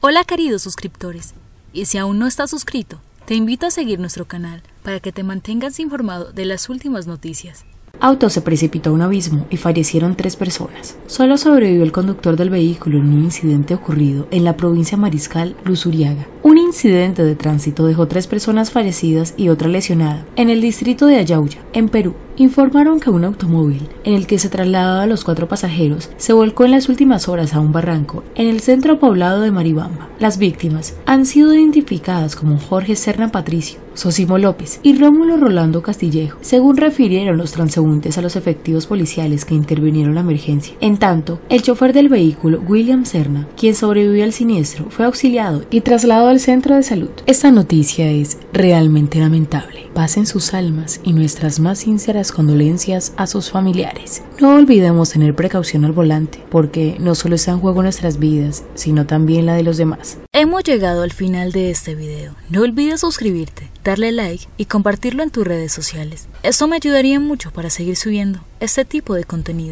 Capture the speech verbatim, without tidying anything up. Hola queridos suscriptores, y si aún no estás suscrito, te invito a seguir nuestro canal para que te mantengas informado de las últimas noticias. Auto se precipitó a un abismo y fallecieron tres personas. Solo sobrevivió el conductor del vehículo en un incidente ocurrido en la provincia mariscal Luzuriaga. Un incidente de tránsito dejó tres personas fallecidas y otra lesionada en el distrito de Ayauya, en Perú. Informaron que un automóvil en el que se trasladaba a los cuatro pasajeros se volcó en las últimas horas a un barranco en el centro poblado de Maribamba. Las víctimas han sido identificadas como Jorge Cerna Patricio, Sosimo López y Rómulo Rolando Castillejo, según refirieron los transeúntes a los efectivos policiales que intervinieron la emergencia. En tanto, el chofer del vehículo, William Cerna, quien sobrevivió al siniestro, fue auxiliado y trasladado al centro de salud. Esta noticia es realmente lamentable. Pasen sus almas y nuestras más sinceras condolencias a sus familiares. No olvidemos tener precaución al volante, porque no solo está en juego nuestras vidas, sino también la de los demás. Hemos llegado al final de este video. No olvides suscribirte, darle like y compartirlo en tus redes sociales. Esto me ayudaría mucho para seguir subiendo este tipo de contenido.